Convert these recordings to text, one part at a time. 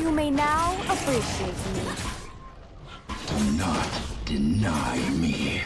You may now appreciate me. Do not deny me.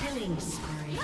Killing spree.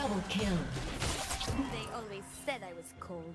Double kill. They always said I was cold.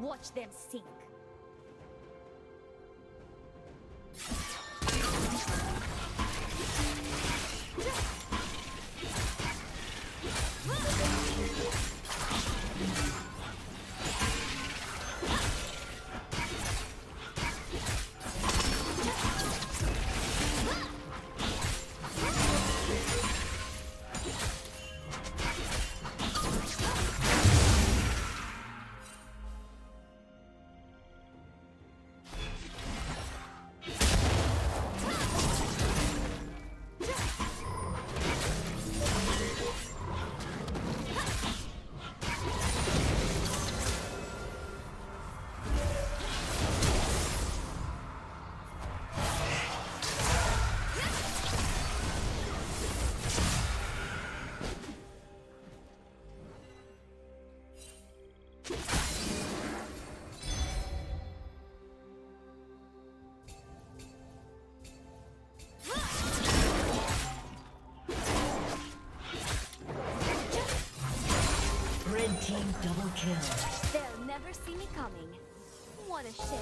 Watch them sink. kill. They'll never see me coming. What a shame.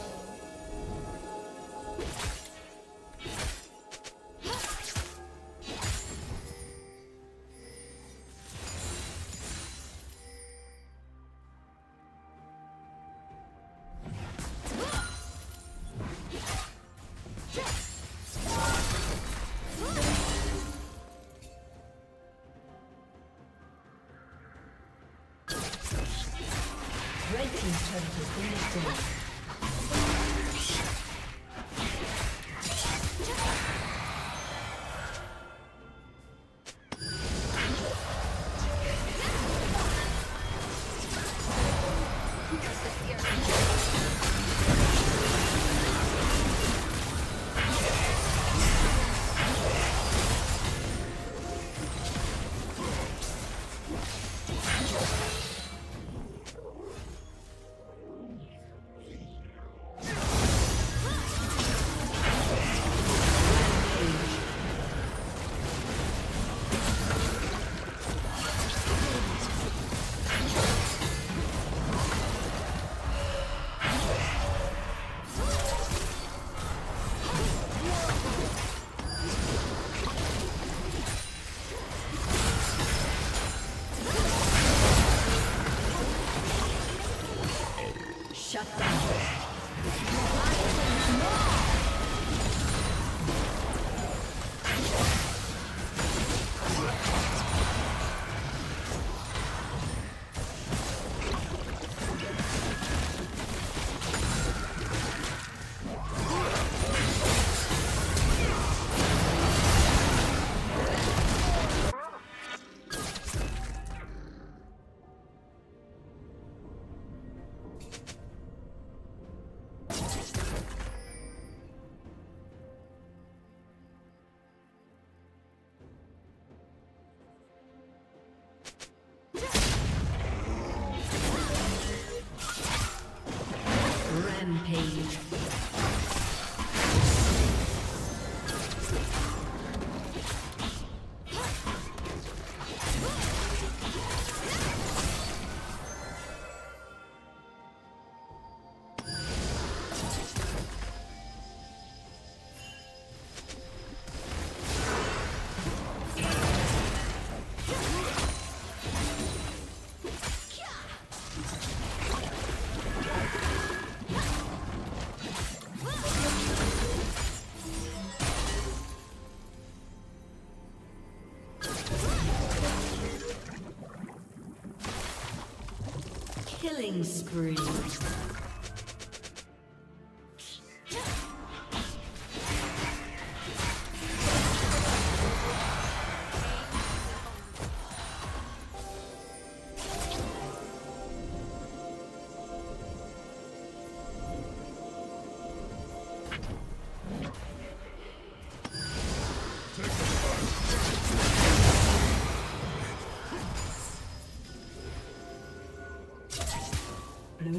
Killing spree. Blue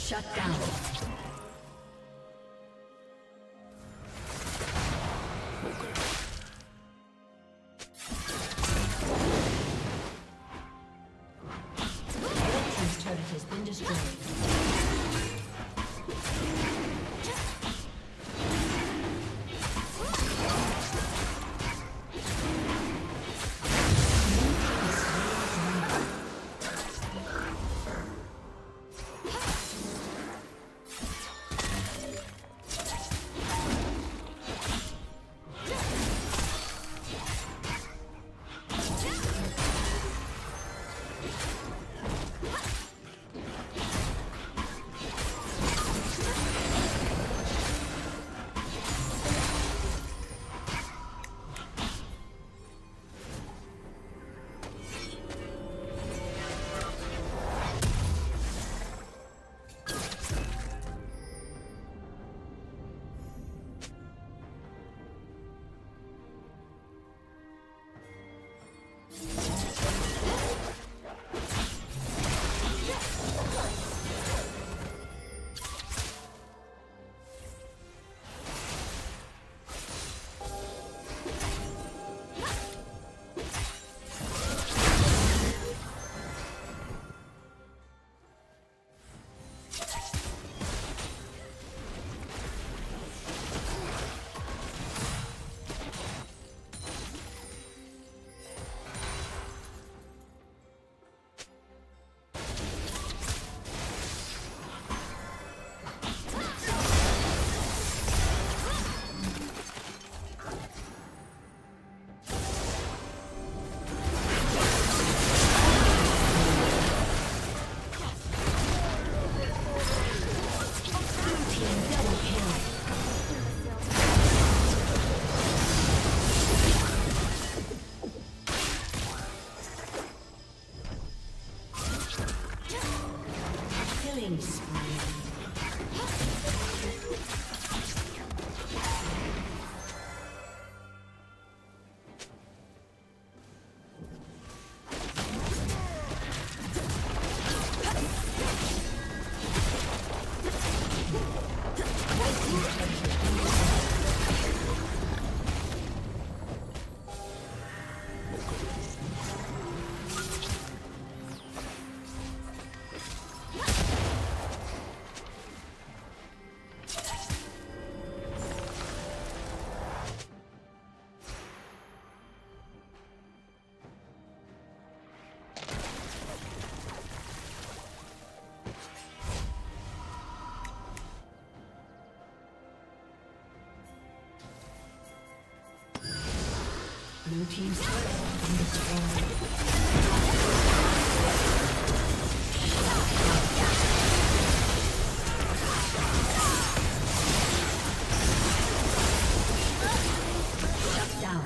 Shut down. killing spree. Blue team's turret has been destroyed. Shut down.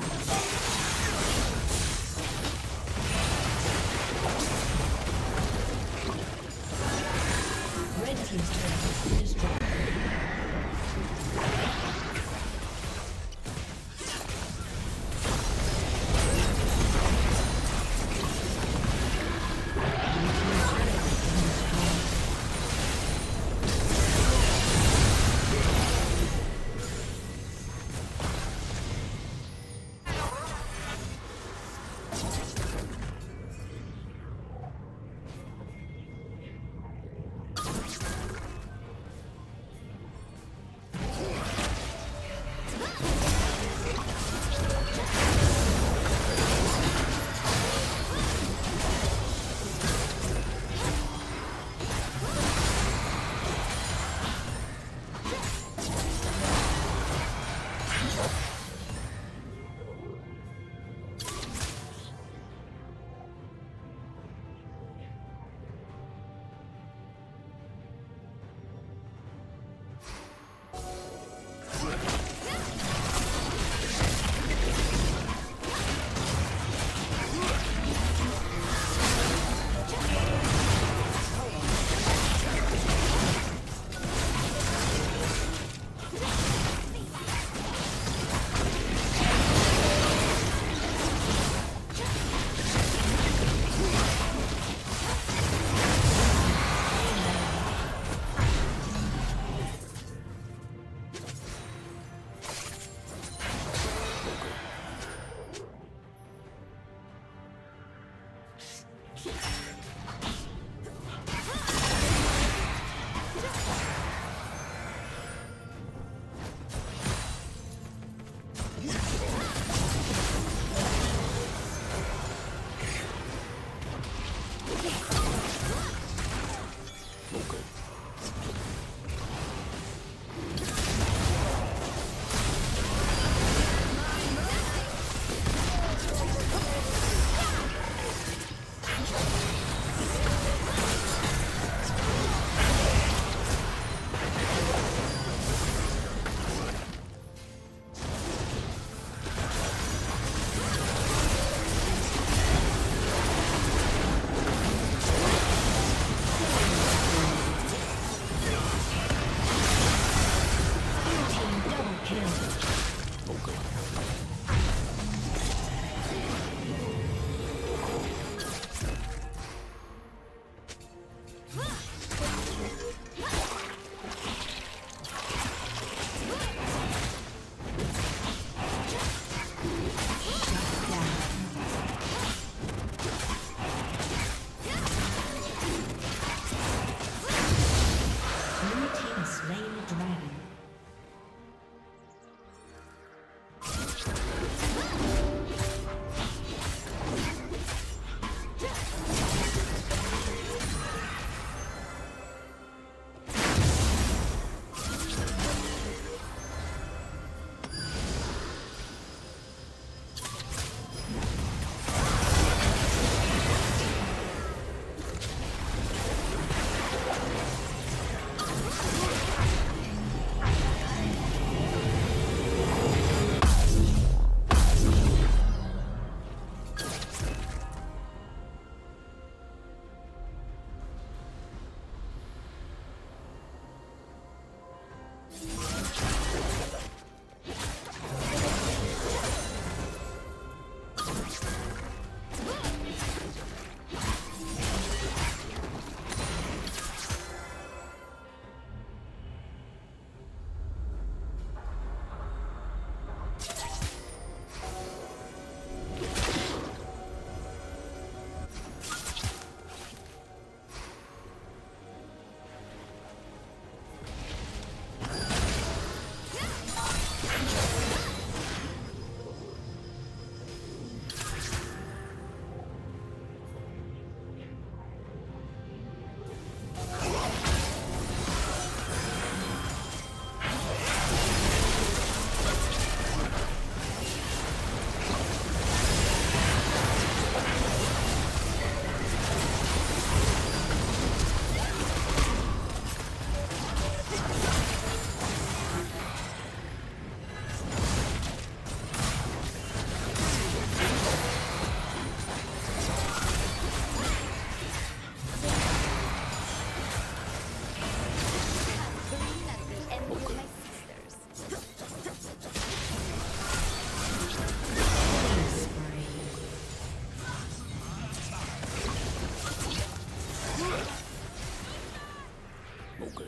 mogę.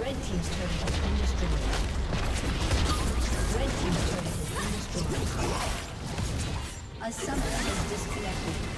Red team's turret has been destroyed. A summoner is disconnected.